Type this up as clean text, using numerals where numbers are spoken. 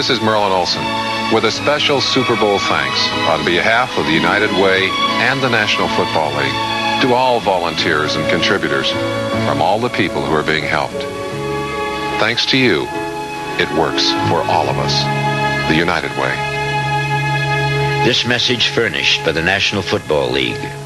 This is Merlin Olsen with a special Super Bowl thanks on behalf of the United Way and the National Football League to all volunteers and contributors from all the people who are being helped. Thanks to you, it works for all of us. The United Way. This message furnished by the National Football League.